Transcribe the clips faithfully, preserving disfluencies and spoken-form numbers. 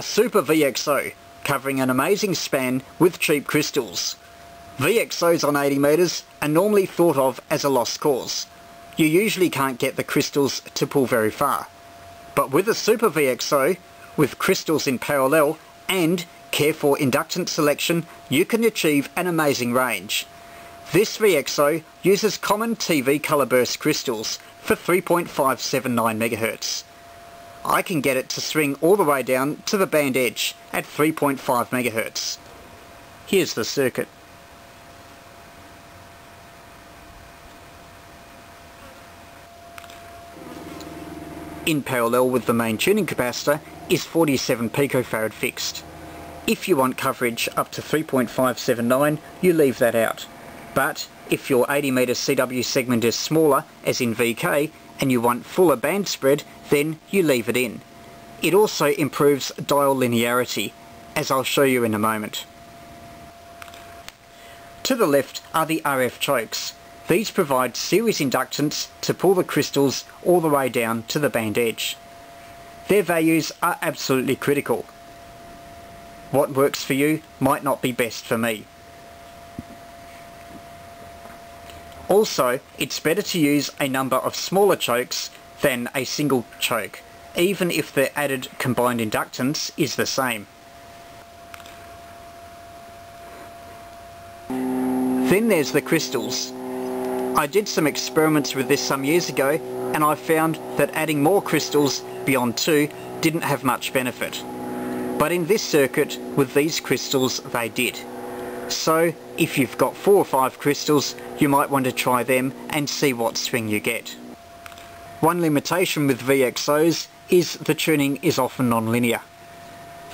a Super V X O, covering an amazing span with cheap crystals. V X Os on eighty meters are normally thought of as a lost cause. You usually can't get the crystals to pull very far. But with a Super V X O, with crystals in parallel and careful inductance selection, you can achieve an amazing range. This V X O uses common T V colour burst crystals for three point five seven nine megahertz. I can get it to swing all the way down to the band edge at three point five megahertz. Here's the circuit. In parallel with the main tuning capacitor is forty-seven picofarad fixed. If you want coverage up to three point five seven nine, you leave that out. But if your eighty meter C W segment is smaller, as in V K, and you want fuller band spread, then you leave it in. It also improves dial linearity, as I'll show you in a moment. To the left are the R F chokes. These provide series inductance to pull the crystals all the way down to the band edge. Their values are absolutely critical. What works for you might not be best for me. Also, it's better to use a number of smaller chokes than a single choke, even if their added combined inductance is the same. Then there's the crystals. I did some experiments with this some years ago, and I found that adding more crystals beyond two didn't have much benefit. But in this circuit, with these crystals, they did. So, if you've got four or five crystals, you might want to try them and see what swing you get. One limitation with V X Os is the tuning is often non-linear.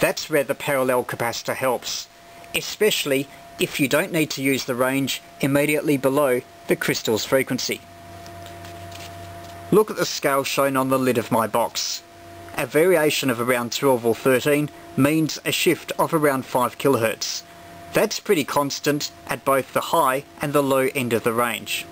That's where the parallel capacitor helps, especially if you don't need to use the range immediately below the crystal's frequency. Look at the scale shown on the lid of my box. A variation of around twelve or thirteen means a shift of around five kilohertz. That's pretty constant at both the high and the low end of the range.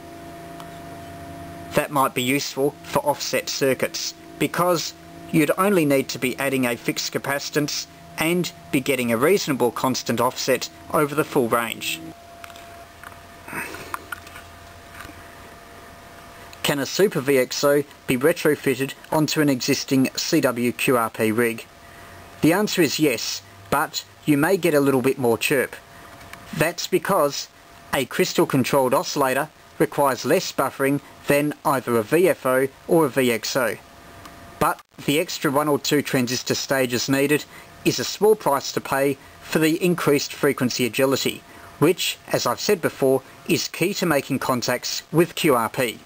That might be useful for offset circuits, because you'd only need to be adding a fixed capacitance and be getting a reasonable constant offset over the full range. Can a Super V X O be retrofitted onto an existing C W Q R P rig? The answer is yes, but you may get a little bit more chirp. That's because a crystal controlled oscillator requires less buffering than either a V F O or a V X O. But the extra one or two transistor stages needed is a small price to pay for the increased frequency agility, which, as I've said before, is key to making contacts with Q R P.